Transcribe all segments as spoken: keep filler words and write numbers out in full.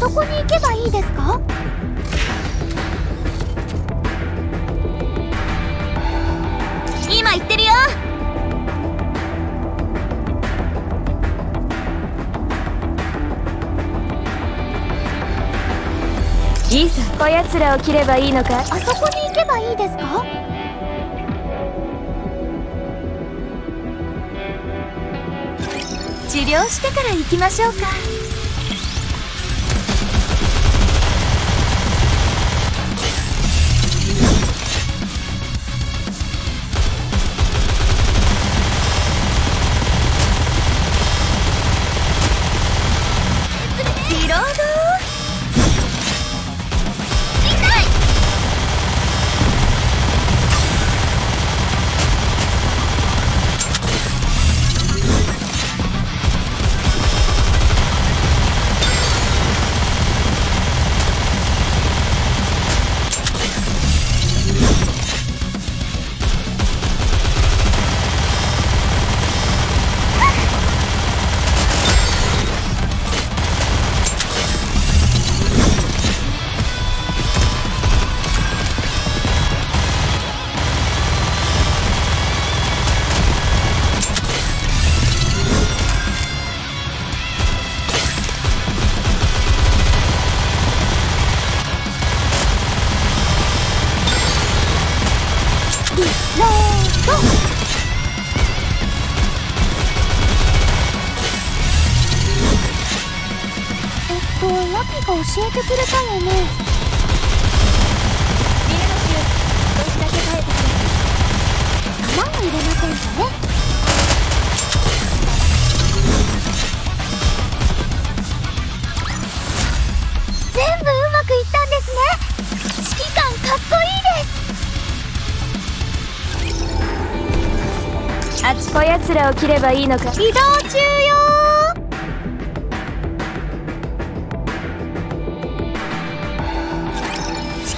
そこに行けばいいですか？今行ってるよ。いいさ、こやつらを切ればいいのか。あそこに行けばいいですか？治療してから行きましょうか。教えてくれたよね。見えますよ。少しだけ耐えてください。弾も入れませんかね。全部うまくいったんですね。指揮官かっこいいです。あちこやつらを切ればいいのか。移動中よ。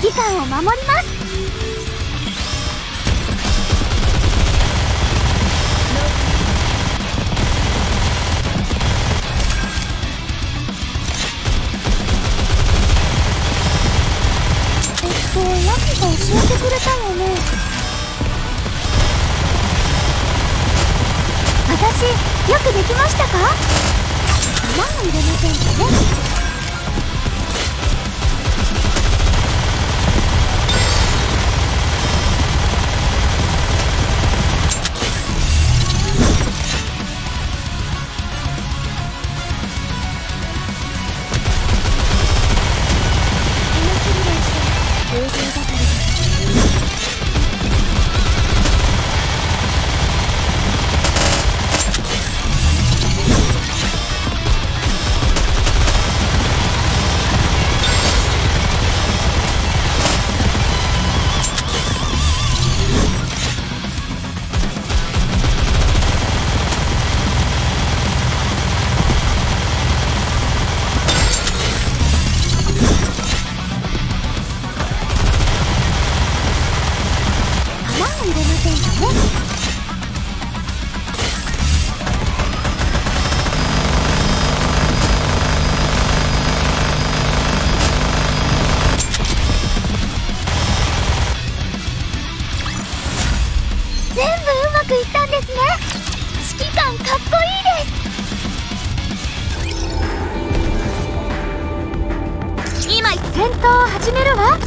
時間を守ります。えっと、ラキが教えてくれたよね。私、よくできましたか？弾を入れませんかね。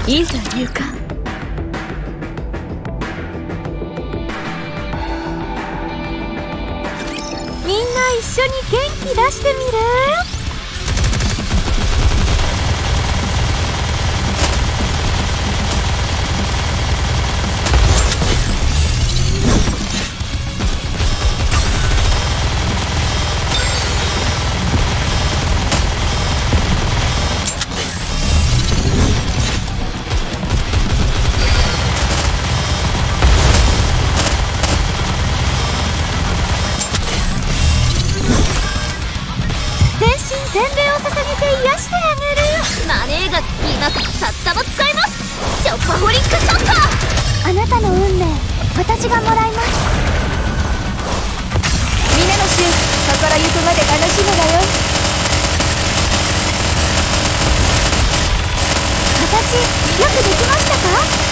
いざ入館。みんな一緒に元気出してみる？心ゆくまで楽しむがよ。できましたか？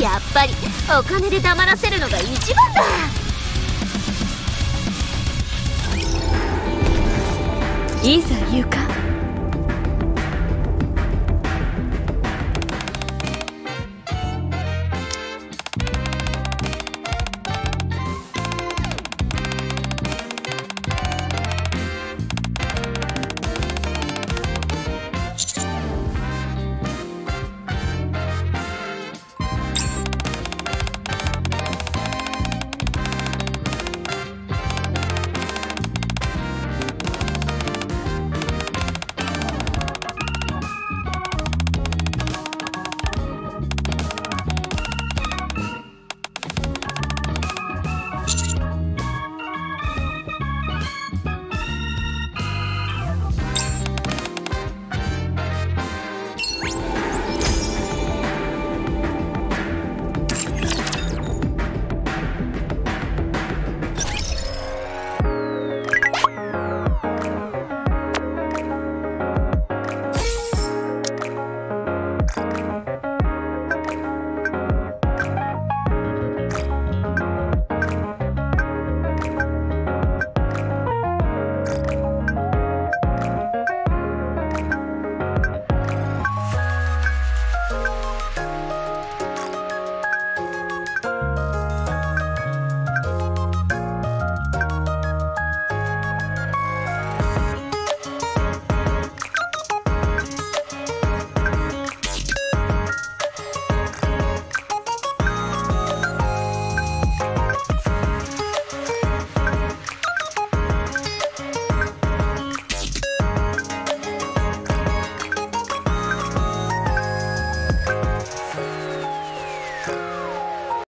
やっぱりお金で黙らせるのが一番だ。いいさ、ゆうか。